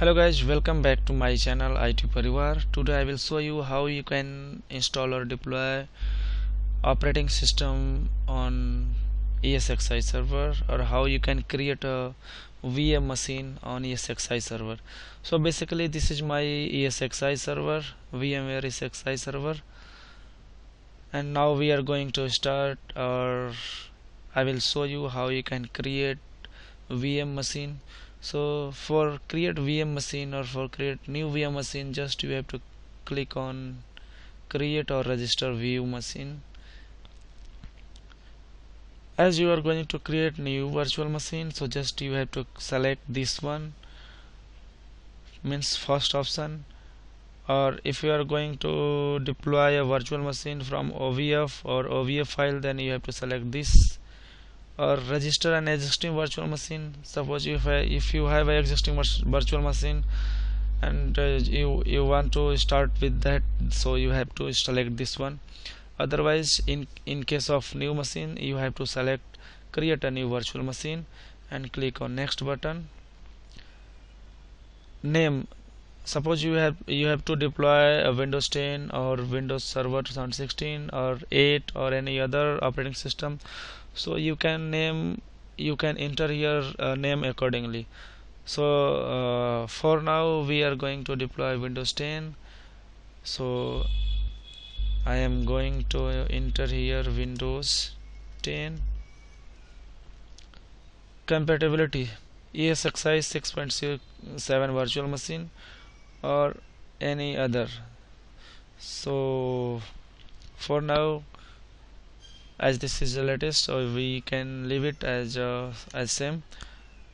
Hello guys, welcome back to my channel IT Parivar. Today I will show you how you can install or deploy operating system on ESXi server, or how you can create a VM machine on ESXi server. So basically this is my ESXi server, VMware ESXi server, and now we are going to start, or I will show you how you can create VM machine. So for create VM machine, or for create new VM machine, just you have to click on create or register VM machine. As you are going to create new virtual machine, so just you have to select this one, means first option. Or if you are going to deploy a virtual machine from OVF or OVA file, then you have to select this. Or register an existing virtual machine. Suppose if you have an existing virtual machine and you want to start with that, so you have to select this one. Otherwise, in case of new machine, you have to select create a new virtual machine and click on next button. Name. Suppose you have to deploy a Windows 10 or Windows Server 2016 or 8 or any other operating system, so you can enter your name accordingly. So for now we are going to deploy Windows 10, so I am going to enter here Windows 10. Compatibility: ESXi 6.7 virtual machine or any other. So for now, as this is the latest, so we can leave it as same.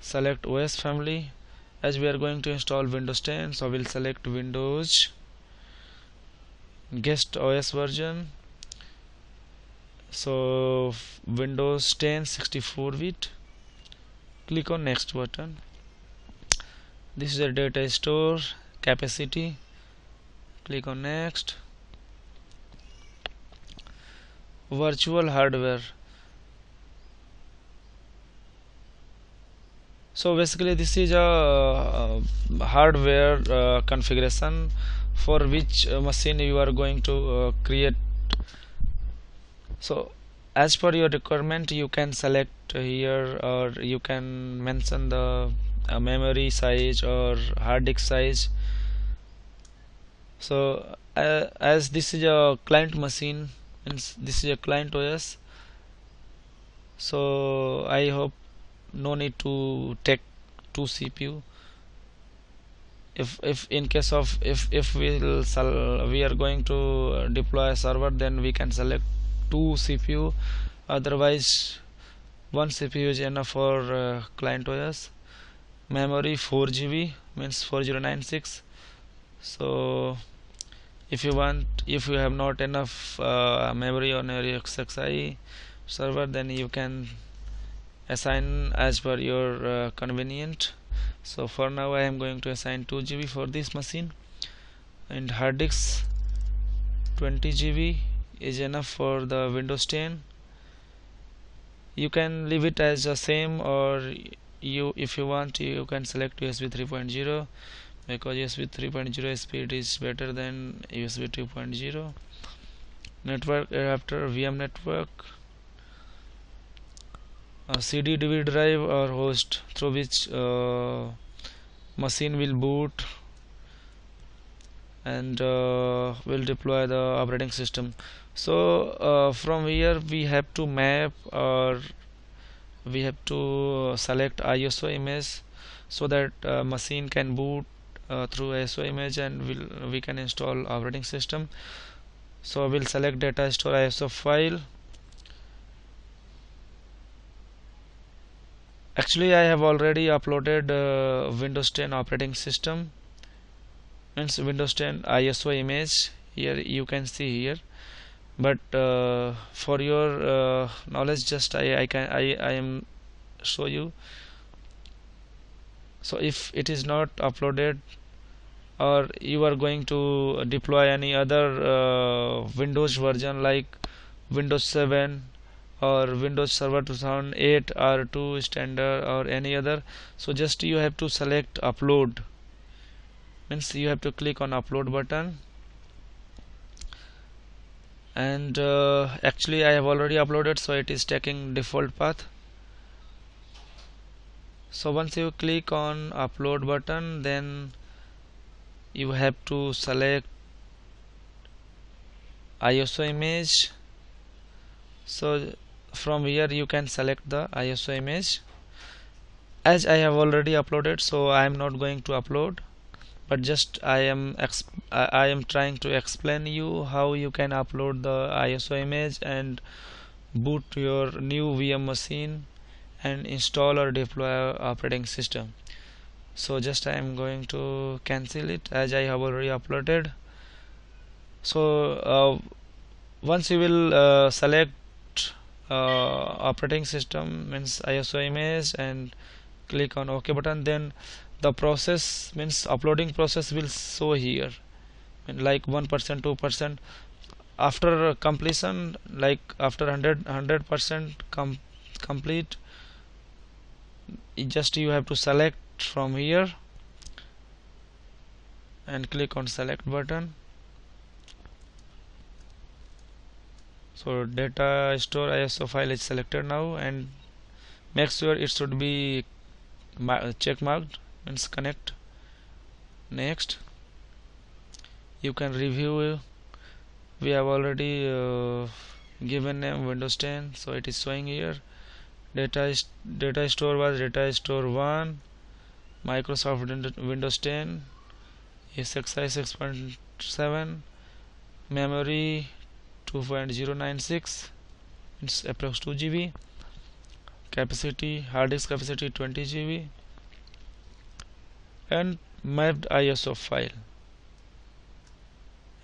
Select OS family. As we are going to install Windows 10, so we'll select Windows guest OS version. So Windows 10 64-bit. Click on next button. This is the data store capacity. Click on next. Virtual hardware. So basically this is a hardware configuration for which machine you are going to create. So as per your requirement, you can select here, or you can mention the memory size or hard disk size. So as this is a client machine, this is a client OS, so I hope no need to take two CPU. If in case of if we are going to deploy a server, then we can select two CPU. Otherwise, one CPU is enough for client OS. Memory 4 GB, means 4096. So if you have not enough memory on your ESXi server, then you can assign as per your convenient. So for now I am going to assign 2 GB for this machine, and hard disk 20 GB is enough for the Windows 10. You can leave it as the same, or if you want, you can select USB 3.0. because USB 3.0 speed is better than USB 2.0. Network: after VM network, a CD, DVD drive or host through which machine will boot and will deploy the operating system. So from here we have to map, or we have to select ISO image, so that machine can boot through ISO image, and we can install operating system. So we'll select data store ISO file. Actually, I have already uploaded Windows 10 operating system, means Windows 10 ISO image. Here you can see here, but for your knowledge, just I am show you. So if it is not uploaded, or you are going to deploy any other Windows version like Windows 7 or Windows Server 2008 R2 standard or any other, so just you have to select upload. means you have to click on upload button. And actually I have already uploaded, so it is taking default path. So once you click on upload button, then you have to select ISO image. So from here you can select the ISO image. As I have already uploaded, so I am not going to upload, but just I am trying to explain you how you can upload the ISO image and boot your new VM machine and install or deploy operating system. So just I am going to cancel it as I have already uploaded. So once you will select operating system, means ISO image, and click on OK button, then the process, means uploading process, will show here, and like 1%, 2%. After completion, like after 100% complete, just you have to select from here and click on select button. So data store ISO file is selected now, and make sure it should be check marked. Means connect. Next, you can review. We have already given name Windows 10, so it is showing here. Data store was data store 1, Microsoft Windows 10, ESXi 6.7, memory 2.096, it's approx 2 GB, capacity, hard disk capacity 20 GB, and mapped ISO file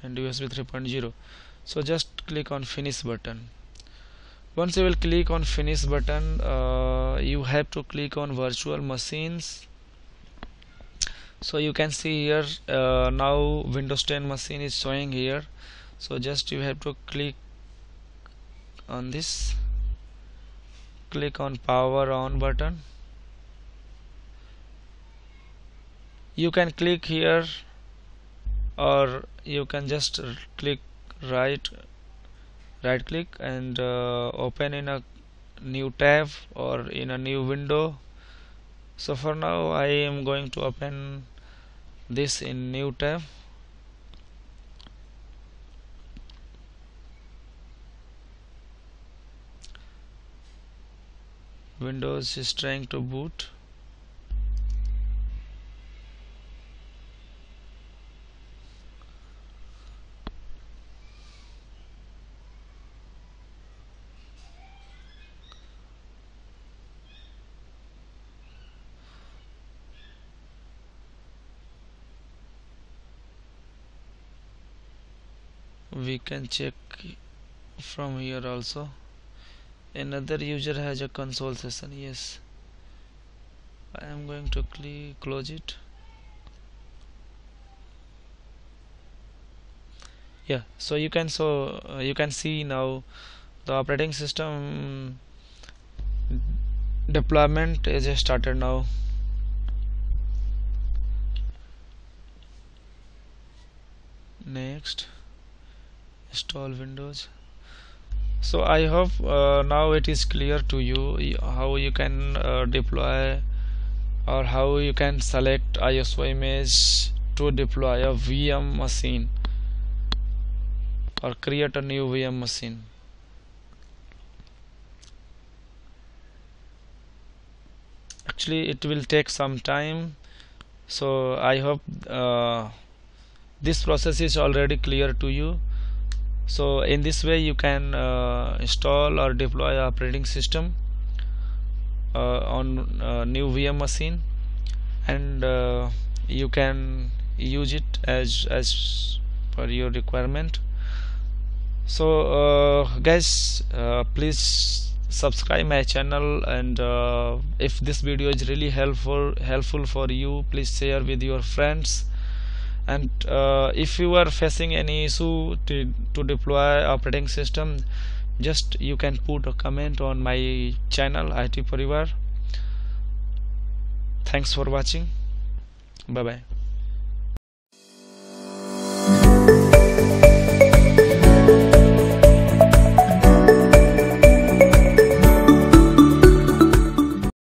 and USB 3.0. so just click on finish button. Once you will click on finish button, you have to click on virtual machines. So you can see here now Windows 10 machine is showing here. So just you have to click on this, click on power on button. You can click here, or you can just click right click and open in a new tab or in a new window. So for now I am going to open this in new tab. Windows is trying to boot. We can check from here also. Another user has a console session. Yes, I am going to close it. Yeah, so you can you can see now the operating system deployment is started now. Next, install Windows. So I hope now it is clear to you how you can deploy or how you can select ISO image to deploy a VM machine or create a new VM machine. Actually it will take some time, so I hope this process is already clear to you. So in this way you can install or deploy operating system on a new VM machine, and you can use it as per your requirement. So guys, please subscribe my channel, and if this video is really helpful for you, please share with your friends. And if you are facing any issue to deploy operating system, just you can put a comment on my channel IT Parivar. Thanks for watching. Bye bye.